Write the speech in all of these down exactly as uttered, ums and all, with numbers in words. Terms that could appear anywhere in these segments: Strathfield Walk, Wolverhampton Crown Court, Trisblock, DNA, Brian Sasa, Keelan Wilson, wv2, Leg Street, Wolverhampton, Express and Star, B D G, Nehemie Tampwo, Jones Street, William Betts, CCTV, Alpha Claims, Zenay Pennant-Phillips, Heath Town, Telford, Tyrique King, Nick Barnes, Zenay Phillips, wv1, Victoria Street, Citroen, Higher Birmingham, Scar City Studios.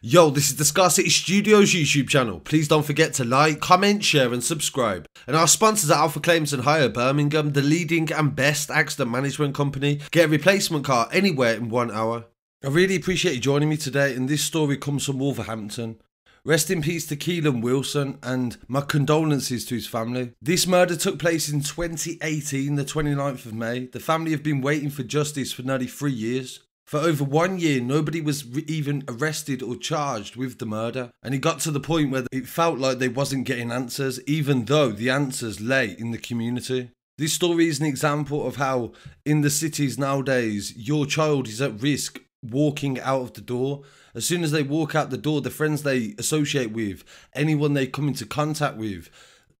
Yo, this is the Scar City Studios YouTube channel. Please don't forget to like, comment, share and subscribe. And our sponsors at Alpha Claims and Higher Birmingham, the leading and best accident management company. Get a replacement car anywhere in one hour. I really appreciate you joining me today, and this story comes from Wolverhampton. Rest in peace to Keelan Wilson and my condolences to his family. This murder took place in twenty eighteen, the twenty-ninth of May. The family have been waiting for justice for nearly three years. For over one year, nobody was even arrested or charged with the murder. And it got to the point where it felt like they wasn't getting answers, even though the answers lay in the community. This story is an example of how in the cities nowadays, your child is at risk walking out of the door. As soon as they walk out the door, the friends they associate with, anyone they come into contact with,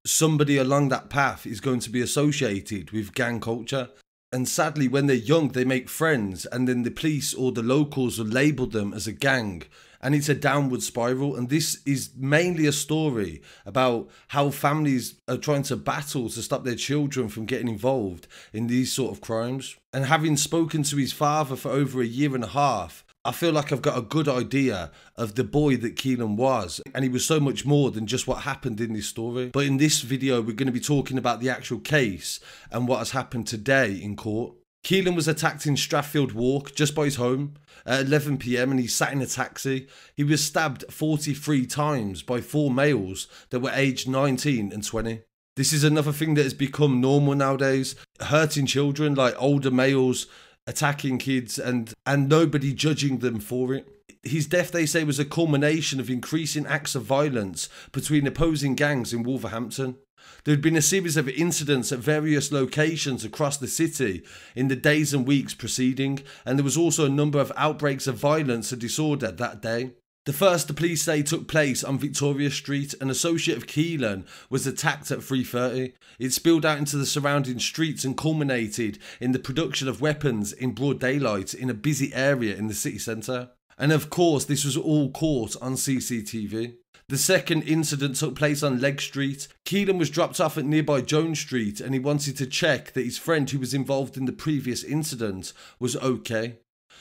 somebody along that path is going to be associated with gang culture. And sadly, when they're young, they make friends, and then the police or the locals will label them as a gang. And it's a downward spiral. And this is mainly a story about how families are trying to battle to stop their children from getting involved in these sort of crimes. And having spoken to his father for over a year and a half, I feel like I've got a good idea of the boy that Keelan was, and he was so much more than just what happened in this story. But in this video, we're going to be talking about the actual case and what has happened today in court. Keelan was attacked in Strathfield Walk, just by his home, at eleven p m, and he sat in a taxi. He was stabbed forty-three times by four males that were aged nineteen and twenty. This is another thing that has become normal nowadays, hurting children, like older males attacking kids and, and nobody judging them for it. His death, they say, was a culmination of increasing acts of violence between opposing gangs in Wolverhampton. There had been a series of incidents at various locations across the city in the days and weeks preceding, and there was also a number of outbreaks of violence and disorder that day. The first, the police say, took place on Victoria Street. An associate of Keelan was attacked at three thirty. It spilled out into the surrounding streets and culminated in the production of weapons in broad daylight in a busy area in the city centre. And of course, this was all caught on C C T V. The second incident took place on Leg Street. Keelan was dropped off at nearby Jones Street, and he wanted to check that his friend who was involved in the previous incident was okay.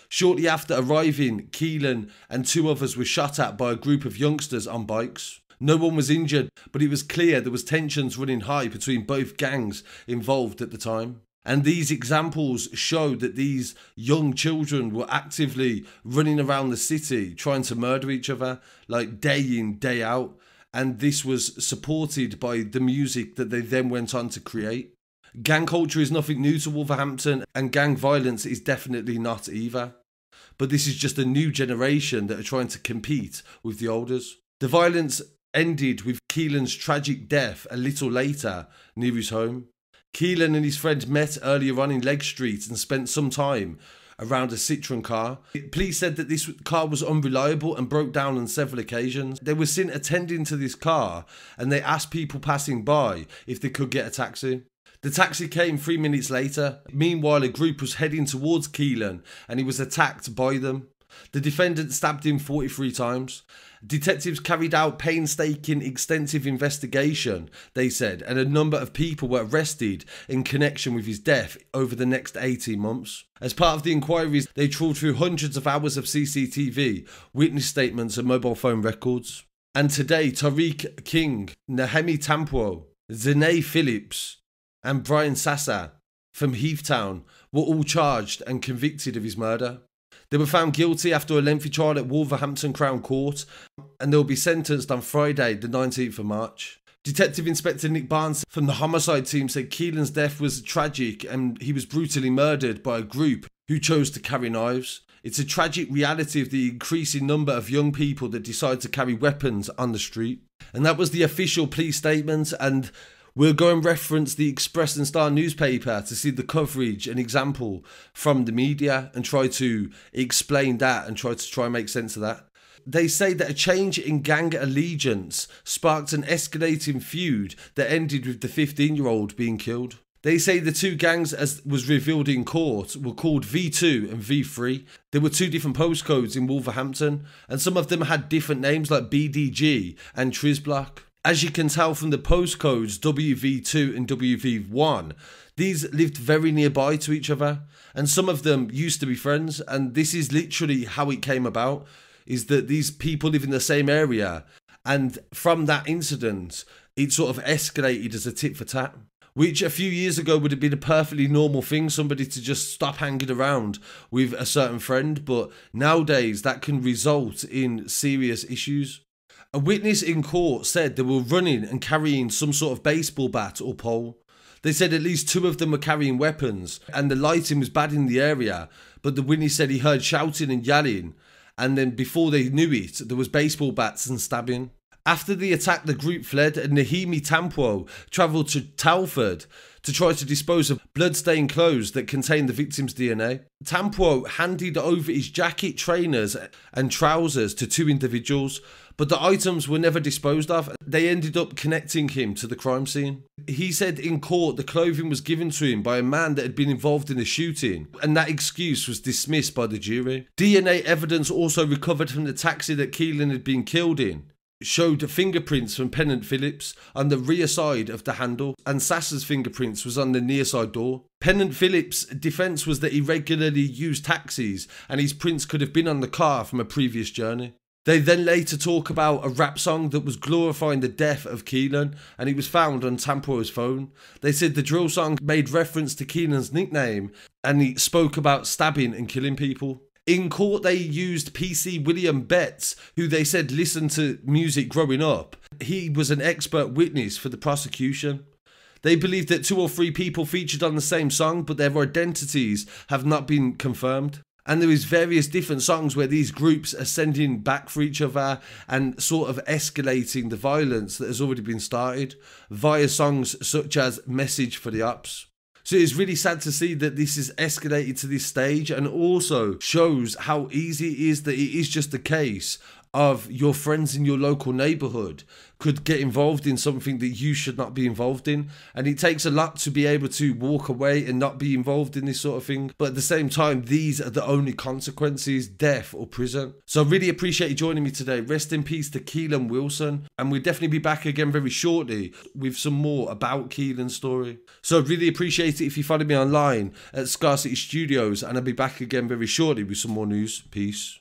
Shortly after arriving, Keelan and two others were shot at by a group of youngsters on bikes. No one was injured, but it was clear there was tensions running high between both gangs involved at the time. And these examples show that these young children were actively running around the city trying to murder each other, like day in, day out. And this was supported by the music that they then went on to create. Gang culture is nothing new to Wolverhampton, and gang violence is definitely not either. But this is just a new generation that are trying to compete with the olders. The violence ended with Keelan's tragic death a little later near his home. Keelan and his friend met earlier on in Leg Street and spent some time around a Citroen car. Police said that this car was unreliable and broke down on several occasions. They were seen attending to this car, and they asked people passing by if they could get a taxi. The taxi came three minutes later. Meanwhile, a group was heading towards Keelan, and he was attacked by them. The defendant stabbed him forty-three times. Detectives carried out painstaking, extensive investigation, they said, and a number of people were arrested in connection with his death over the next eighteen months. As part of the inquiries, they trawled through hundreds of hours of C C T V, witness statements and mobile phone records. And today, Tyrique King, Nehemie Tampwo, Zenay Phillips and Brian Sasa from Heath Town were all charged and convicted of his murder. They were found guilty after a lengthy trial at Wolverhampton Crown Court, and they will be sentenced on Friday the nineteenth of March. Detective Inspector Nick Barnes from the homicide team said Keelan's death was tragic and he was brutally murdered by a group who chose to carry knives. It's a tragic reality of the increasing number of young people that decide to carry weapons on the street. And that was the official police statement, and we'll go and reference the Express and Star newspaper to see the coverage and example from the media and try to explain that and try to try and make sense of that. They say that a change in gang allegiance sparked an escalating feud that ended with the fifteen-year-old being killed. They say the two gangs, as was revealed in court, were called V two and V three. There were two different postcodes in Wolverhampton, and some of them had different names like B D G and Trisblock. As you can tell from the postcodes W V two and W V one, these lived very nearby to each other, and some of them used to be friends, and this is literally how it came about. is that these people live in the same area. And from that incident, it sort of escalated as a tit for tat, which a few years ago would have been a perfectly normal thing, somebody to just stop hanging around with a certain friend. But nowadays, that can result in serious issues. A witness in court said they were running and carrying some sort of baseball bat or pole. They said at least two of them were carrying weapons, and the lighting was bad in the area. But the witness said he heard shouting and yelling, and then before they knew it, there was baseball bats and stabbing. After the attack, the group fled, and Nehemie Tampwo travelled to Telford to try to dispose of blood-stained clothes that contained the victim's D N A. Tampwo handed over his jacket, trainers and trousers to two individuals, but the items were never disposed of. They ended up connecting him to the crime scene. He said in court the clothing was given to him by a man that had been involved in the shooting, and that excuse was dismissed by the jury. D N A evidence also recovered from the taxi that Keelan had been killed in showed fingerprints from Pennant-Phillips on the rear side of the handle, and Sasa's fingerprints was on the near side door. Pennant-Phillips' defence was that he regularly used taxis and his prints could have been on the car from a previous journey. They then later talk about a rap song that was glorifying the death of Keelan, and it was found on Tampwo's phone. They said the drill song made reference to Keelan's nickname and it spoke about stabbing and killing people. In court, they used P C William Betts, who they said listened to music growing up. He was an expert witness for the prosecution. They believed that two or three people featured on the same song, but their identities have not been confirmed. And there is various different songs where these groups are sending back for each other and sort of escalating the violence that has already been started via songs such as Message for the Ops. So it's really sad to see that this is escalated to this stage, and also shows how easy it is that it is just a case of your friends in your local neighbourhood could get involved in something that you should not be involved in. And it takes a lot to be able to walk away and not be involved in this sort of thing. But at the same time, these are the only consequences, death or prison. So I really appreciate you joining me today. Rest in peace to Keelan Wilson. And we'll definitely be back again very shortly with some more about Keelan's story. So I'd really appreciate it if you follow me online at Scar City Studios, and I'll be back again very shortly with some more news. Peace.